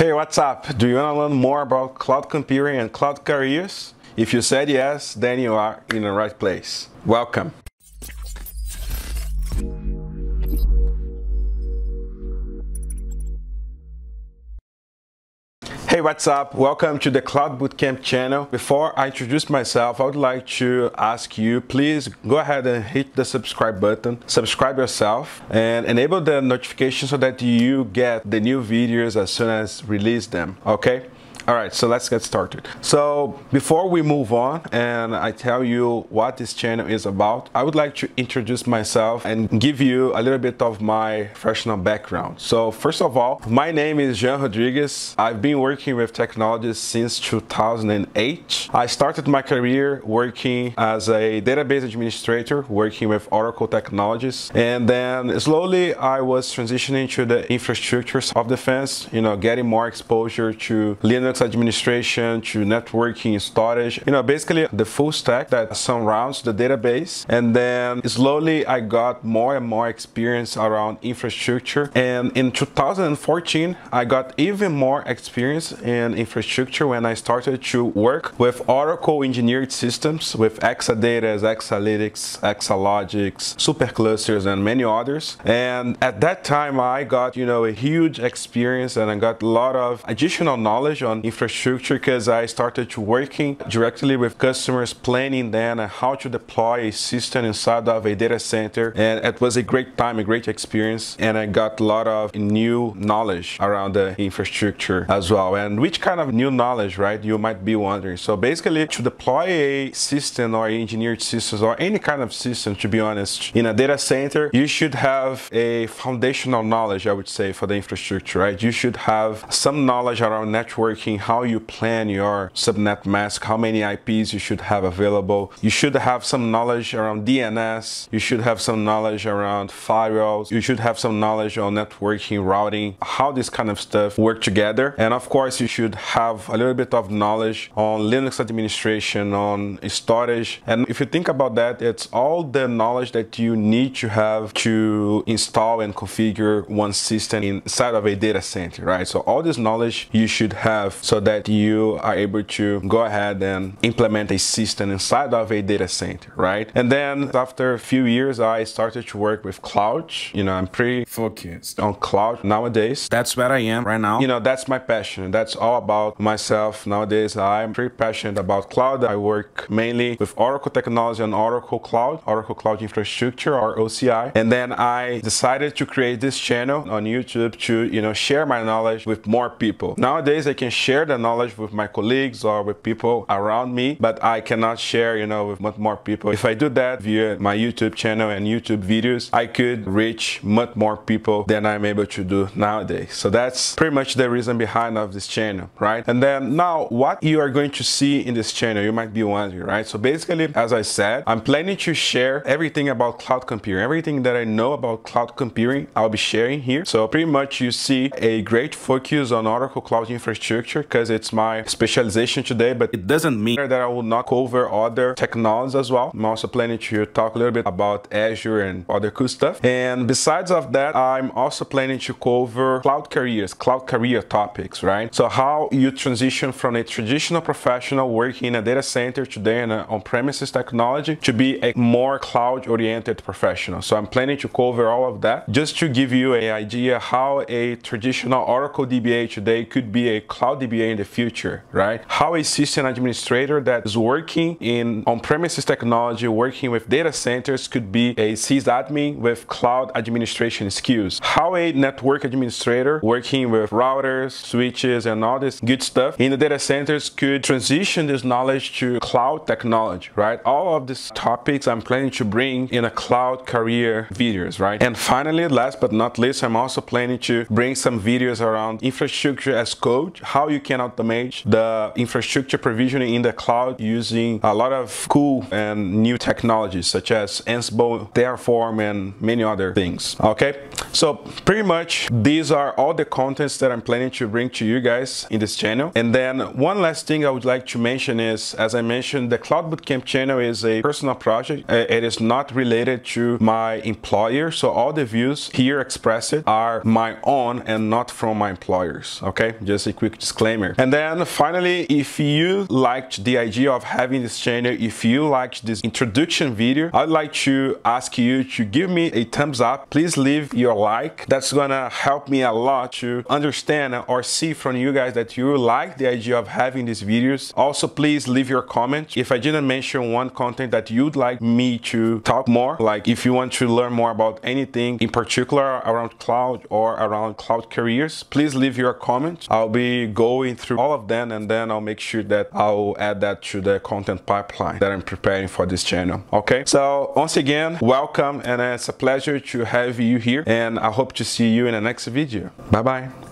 Hey, what's up? Do you want to learn more about cloud computing and cloud careers? If you said yes, then you are in the right place. Welcome. Hey, what's up? Welcome to the Cloud Bootcamp channel. Before I introduce myself, I would like to ask you, please go ahead and hit the subscribe button, subscribe yourself, and enable the notification so that you get the new videos as soon as release them, okay? All right, so let's get started. So before we move on and I tell you what this channel is about, I would like to introduce myself and give you a little bit of my professional background. So first of all, my name is Jean Rodriguez. I've been working with technologies since 2008. I started my career working as a database administrator, working with Oracle technologies. And then slowly I was transitioning to the infrastructures of defense, you know, getting more exposure to Linux administration, to networking, storage, you know, basically the full stack that surrounds the database. And then slowly I got more and more experience around infrastructure. And in 2014, I got even more experience in infrastructure when I started to work with Oracle engineered systems, with Exadata, Exalytics, Exalogics, Superclusters, and many others. And at that time, I got, you know, a huge experience, and I got a lot of additional knowledge on infrastructure because I started working directly with customers, planning then how to deploy a system inside of a data center. And it was a great time, a great experience, and I got a lot of new knowledge around the infrastructure as well. And which kind of new knowledge, right, you might be wondering. So basically, to deploy a system or engineered systems or any kind of system, to be honest, in a data center, you should have a foundational knowledge, I would say, for the infrastructure, right? You should have some knowledge around networking, how you plan your subnet mask, how many IPs you should have available. You should have some knowledge around DNS. You should have some knowledge around firewalls. You should have some knowledge on networking, routing, how this kind of stuff work together. And of course, you should have a little bit of knowledge on Linux administration, on storage. And if you think about that, it's all the knowledge that you need to have to install and configure one system inside of a data center, right? So all this knowledge you should have so that you are able to go ahead and implement a system inside of a data center, right? And then after a few years, I started to work with cloud. You know, I'm pretty focused on cloud nowadays. That's where I am right now. You know, that's my passion. That's all about myself nowadays. I'm pretty passionate about cloud. I work mainly with Oracle technology and Oracle Cloud Infrastructure, or OCI. And then I decided to create this channel on YouTube to, you know, share my knowledge with more people. Nowadays, I can share the knowledge with my colleagues or with people around me, but I cannot share, you know, with much more people. If I do that via my YouTube channel and YouTube videos, I could reach much more people than I'm able to do nowadays. So that's pretty much the reason behind of this channel, right? And then now what you are going to see in this channel, you might be wondering, right? So basically, as I said, I'm planning to share everything about cloud computing, everything that I know about cloud computing, I'll be sharing here. So pretty much you see a great focus on Oracle Cloud Infrastructure, because it's my specialization today, but it doesn't mean that I will not cover other technologies as well. I'm also planning to talk a little bit about Azure and other cool stuff. And besides of that, I'm also planning to cover cloud careers, cloud career topics, right? So how you transition from a traditional professional working in a data center today in on-premises technology to be a more cloud-oriented professional. So I'm planning to cover all of that just to give you an idea how a traditional Oracle DBA today could be a cloud DBA in the future, right? How a system administrator that is working in on-premises technology, working with data centers, could be a sysadmin with cloud administration skills. How a network administrator working with routers, switches, and all this good stuff in the data centers could transition this knowledge to cloud technology, right? All of these topics I'm planning to bring in a cloud career videos, right? And finally, last but not least, I'm also planning to bring some videos around infrastructure as code, how you you can automate the infrastructure provisioning in the cloud using a lot of cool and new technologies such as Ansible, Terraform, and many other things. Okay, so pretty much these are all the contents that I'm planning to bring to you guys in this channel. And then one last thing I would like to mention is, as I mentioned, the Cloud Bootcamp channel is a personal project. It is not related to my employer, so all the views here expressed are my own and not from my employers. Okay, just a quick disclaimer. And then finally, if you liked the idea of having this channel, if you liked this introduction video, I'd like to ask you to give me a thumbs up. Please leave your like. That's gonna help me a lot to understand or see from you guys that you like the idea of having these videos. Also, please leave your comment if I didn't mention one content that you'd like me to talk more, like if you want to learn more about anything in particular around cloud or around cloud careers. Please leave your comment. I'll be going through all of them, and then I'll make sure that I'll add that to the content pipeline that I'm preparing for this channel. Okay, so once again, welcome, and it's a pleasure to have you here, and I hope to see you in the next video. Bye bye.